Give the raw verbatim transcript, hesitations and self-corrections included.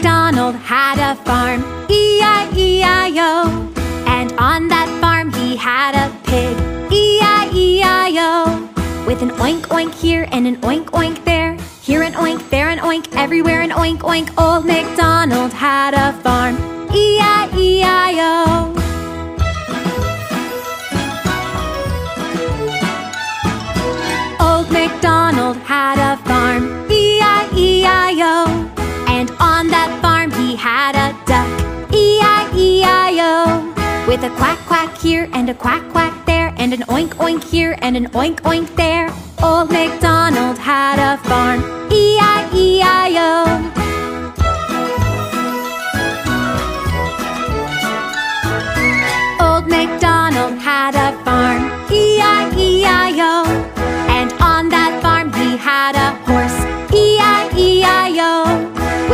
MacDonald had a farm, E I E I O. And on that farm he had a pig, E I E I O. With an oink oink here and an oink oink there, here an oink, there an oink, everywhere an oink oink. Old MacDonald had a farm, E I E I O. Old MacDonald had a farm, E I E I O. And on that farm he had a duck, E I E I O. With a quack quack here and a quack quack there, and an oink oink here and an oink oink there, Old MacDonald had a farm, E I E I O.